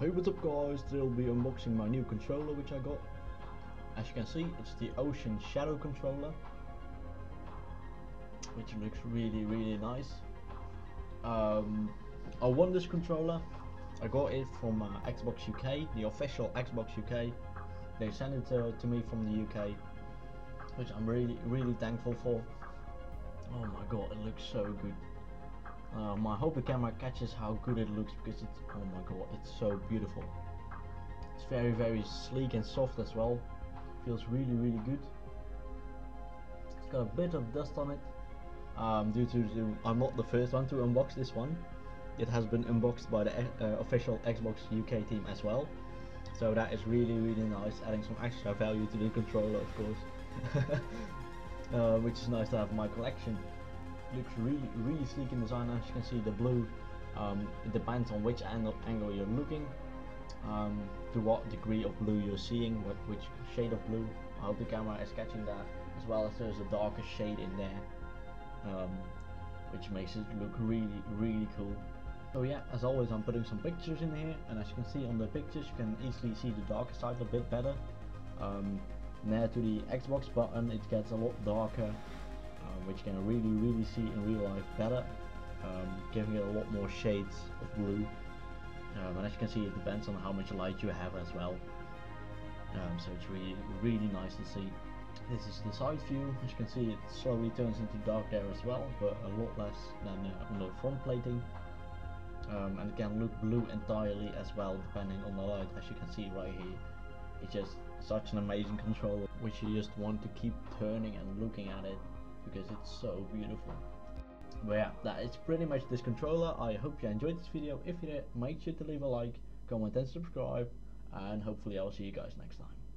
Hey, what's up guys, today I'll be unboxing my new controller which I got. As you can see, it's the Ocean Shadow controller, which looks really nice. I won this controller. I got it from Xbox UK, the official Xbox UK. They sent it to me from the UK, which I'm really thankful for. Oh my god, it looks so good. I hope the camera catches how good it looks, because it's, oh my god, it's so beautiful. It's very sleek and soft as well. Feels really good. It's got a bit of dust on it. Due to I'm not the first one to unbox this one. It has been unboxed by the official Xbox UK team as well. So that is really nice, adding some extra value to the controller, of course. Which is nice to have in my collection. Looks really sleek in design. As you can see, the blue, it depends on which angle you're looking, to what degree of blue you're seeing, which shade of blue. I hope the camera is catching that, as well as there's a darker shade in there, which makes it look really cool. So yeah, as always, I'm putting some pictures in here, and as you can see on the pictures, you can easily see the darker side a bit better. Near to the Xbox button, it gets a lot darker, which you can really see in real life better, giving it a lot more shades of blue. And as you can see, it depends on how much light you have as well. So it's really nice to see. This is the side view. As you can see, it slowly turns into dark there as well, but a lot less than on the front plating. And it can look blue entirely as well, depending on the light. As you can see right here, it's just such an amazing controller, which you just want to keep turning and looking at it, because it's so beautiful. But yeah, that is pretty much this controller. I hope you enjoyed this video. If you did, make sure to leave a like, comment and subscribe, and hopefully I'll see you guys next time.